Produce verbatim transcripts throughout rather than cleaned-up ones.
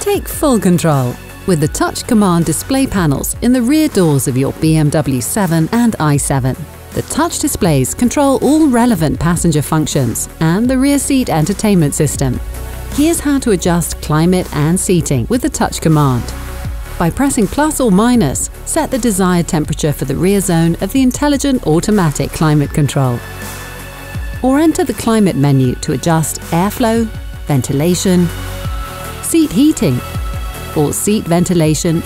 Take full control with the Touch Command display panels in the rear doors of your B M W seven and i seven. The touch displays control all relevant passenger functions and the rear seat entertainment system. Here's how to adjust climate and seating with the Touch Command. By pressing plus or minus, set the desired temperature for the rear zone of the intelligent automatic climate control. Or enter the climate menu to adjust airflow, ventilation, seat heating, or seat ventilation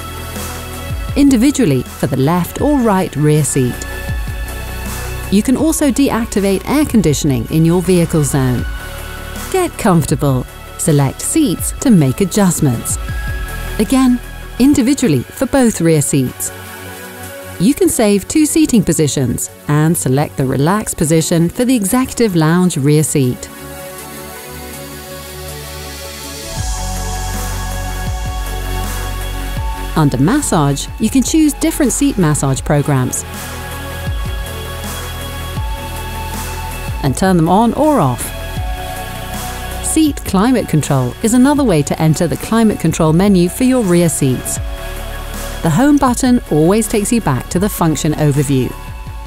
individually for the left or right rear seat. You can also deactivate air conditioning in your vehicle zone. Get comfortable. Select seats to make adjustments. Again, individually for both rear seats. You can save two seating positions and select the relaxed position for the executive lounge rear seat. Under Massage, you can choose different seat massage programs and turn them on or off. Seat climate control is another way to enter the climate control menu for your rear seats. The home button always takes you back to the function overview.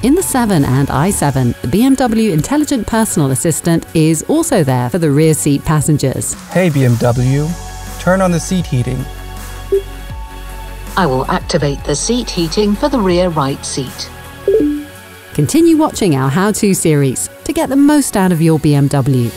In the seven and i seven, the B M W Intelligent Personal Assistant is also there for the rear seat passengers. Hey B M W, turn on the seat heating. I will activate the seat heating for the rear right seat. Continue watching our How-To series to get the most out of your B M W.